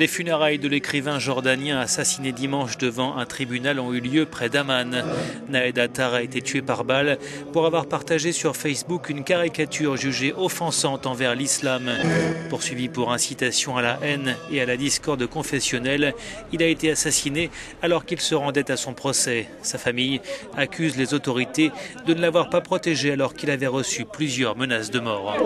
Les funérailles de l'écrivain jordanien assassiné dimanche devant un tribunal ont eu lieu près d'Amman. Nahed Hattar a été tué par balle pour avoir partagé sur Facebook une caricature jugée offensante envers l'islam. Poursuivi pour incitation à la haine et à la discorde confessionnelle, il a été assassiné alors qu'il se rendait à son procès. Sa famille accuse les autorités de ne l'avoir pas protégé alors qu'il avait reçu plusieurs menaces de mort.